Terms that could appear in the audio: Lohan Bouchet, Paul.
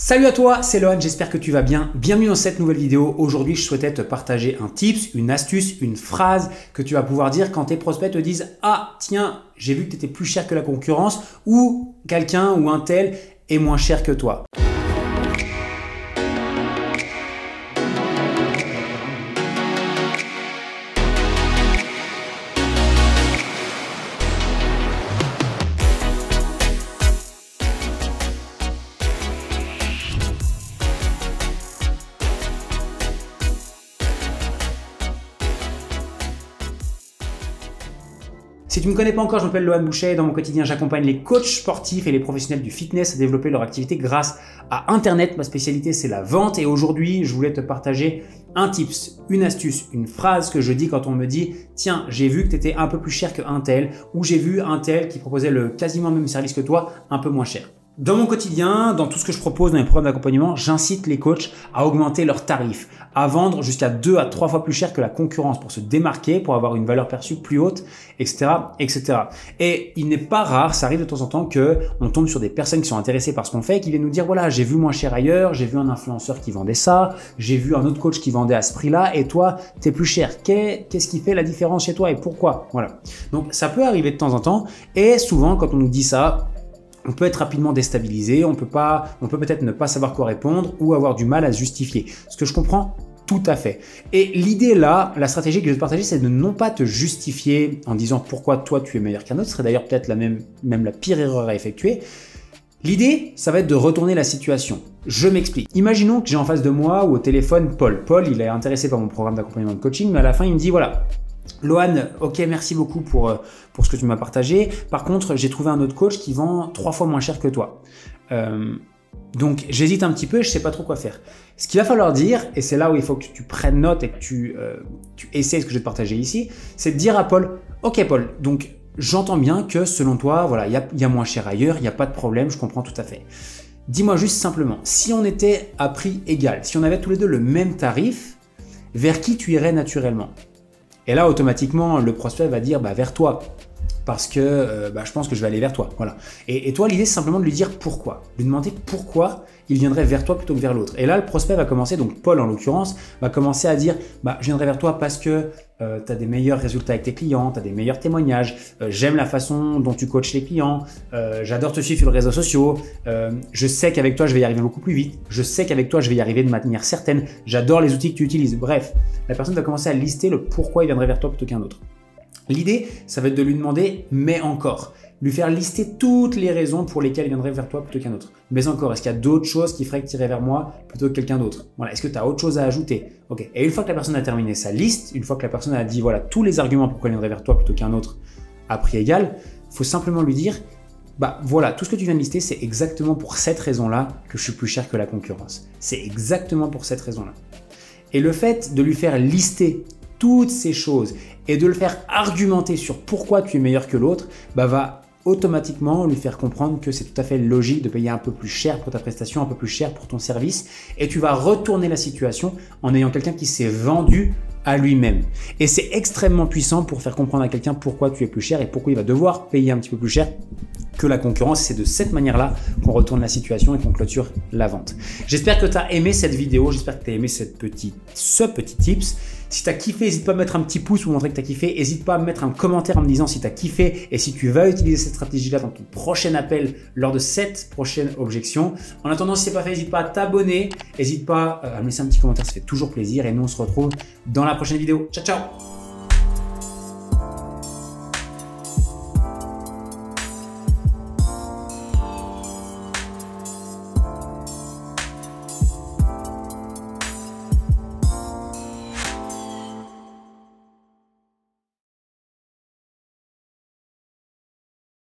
Salut à toi, c'est Lohan, j'espère que tu vas bien. Bienvenue dans cette nouvelle vidéo. Aujourd'hui, je souhaitais te partager un tips, une astuce, une phrase que tu vas pouvoir dire quand tes prospects te disent « Ah, tiens, j'ai vu que tu étais plus cher que la concurrence » ou « Quelqu'un ou un tel est moins cher que toi ». Si tu ne me connais pas encore, je m'appelle Lohan Bouchet et dans mon quotidien, j'accompagne les coachs sportifs et les professionnels du fitness à développer leur activité grâce à Internet. Ma spécialité, c'est la vente et aujourd'hui, je voulais te partager un tips, une astuce, une phrase que je dis quand on me dit « Tiens, j'ai vu que tu étais un peu plus cher qu'un tel » ou « J'ai vu un tel qui proposait le quasiment même service que toi, un peu moins cher ». Dans mon quotidien, dans tout ce que je propose dans les programmes d'accompagnement, j'incite les coachs à augmenter leurs tarifs, à vendre jusqu'à 2 à 3 fois plus cher que la concurrence pour se démarquer, pour avoir une valeur perçue plus haute, etc., etc. Et il n'est pas rare, ça arrive de temps en temps que on tombe sur des personnes qui sont intéressées par ce qu'on fait et qui viennent nous dire voilà, j'ai vu moins cher ailleurs, j'ai vu un influenceur qui vendait ça, j'ai vu un autre coach qui vendait à ce prix-là et toi, t'es plus cher. Qu'est-ce qui fait la différence chez toi et pourquoi? Voilà. Donc ça peut arriver de temps en temps et souvent quand on nous dit ça, on peut être rapidement déstabilisé, on peut peut-être ne pas savoir quoi répondre ou avoir du mal à se justifier. Ce que je comprends tout à fait. Et l'idée là, la stratégie que je vais te partager, c'est de non pas te justifier en disant pourquoi toi tu es meilleur qu'un autre, ce serait d'ailleurs peut-être même la pire erreur à effectuer. L'idée, ça va être de retourner la situation. Je m'explique. Imaginons que j'ai en face de moi ou au téléphone Paul. Paul, il est intéressé par mon programme d'accompagnement de coaching, mais à la fin, il me dit voilà, Lohan, ok, merci beaucoup pour ce que tu m'as partagé. Par contre, j'ai trouvé un autre coach qui vend 3 fois moins cher que toi. Donc, j'hésite un petit peu, je ne sais pas trop quoi faire. Ce qu'il va falloir dire, et c'est là où il faut que tu prennes note et que tu essaies ce que je vais te partager ici, c'est de dire à Paul, ok Paul, donc j'entends bien que selon toi, voilà, il y a moins cher ailleurs, il n'y a pas de problème, je comprends tout à fait. Dis-moi juste simplement, si on était à prix égal, si on avait tous les deux le même tarif, vers qui tu irais naturellement ? Et là, automatiquement, le prospect va dire bah, « vers toi » parce que je pense que je vais aller vers toi. Voilà. Et toi, l'idée, c'est simplement de lui dire pourquoi. Lui demander pourquoi il viendrait vers toi plutôt que vers l'autre. Et là, le prospect va commencer, donc Paul en l'occurrence, va commencer à dire bah, « je viendrai vers toi parce que tu as des meilleurs résultats avec tes clients, tu as des meilleurs témoignages, j'aime la façon dont tu coaches les clients, j'adore te suivre sur les réseaux sociaux, je sais qu'avec toi, je vais y arriver beaucoup plus vite, je sais qu'avec toi, je vais y arriver de manière certaine, j'adore les outils que tu utilises. » Bref, la personne va commencer à lister le pourquoi il viendrait vers toi plutôt qu'un autre. L'idée, ça va être de lui demander « mais encore ». Lui faire lister toutes les raisons pour lesquelles il viendrait vers toi plutôt qu'un autre. Mais encore, est-ce qu'il y a d'autres choses qui feraient que tu irais vers moi plutôt que quelqu'un d'autre? Voilà, est-ce que tu as autre chose à ajouter? Ok. Et une fois que la personne a terminé sa liste, une fois que la personne a dit voilà tous les arguments pourquoi il viendrait vers toi plutôt qu'un autre à prix égal, il faut simplement lui dire bah voilà, tout ce que tu viens de lister, c'est exactement pour cette raison-là que je suis plus cher que la concurrence. C'est exactement pour cette raison-là. Et le fait de lui faire lister toutes ces choses et de le faire argumenter sur pourquoi tu es meilleur que l'autre, bah va automatiquement lui faire comprendre que c'est tout à fait logique de payer un peu plus cher pour ta prestation, un peu plus cher pour ton service et tu vas retourner la situation en ayant quelqu'un qui s'est vendu à lui-même. Et c'est extrêmement puissant pour faire comprendre à quelqu'un pourquoi tu es plus cher et pourquoi il va devoir payer un petit peu plus cher que la concurrence. C'est de cette manière-là qu'on retourne la situation et qu'on clôture la vente. J'espère que tu as aimé cette vidéo, j'espère que tu as aimé ce petit tips. Si tu as kiffé, n'hésite pas à mettre un petit pouce pour montrer que tu as kiffé. N'hésite pas à mettre un commentaire en me disant si tu as kiffé et si tu vas utiliser cette stratégie-là dans ton prochain appel lors de cette prochaine objection. En attendant, si ce n'est pas fait, n'hésite pas à t'abonner. N'hésite pas à me laisser un petit commentaire, ça fait toujours plaisir. Et nous, on se retrouve dans la prochaine vidéo. Ciao, ciao!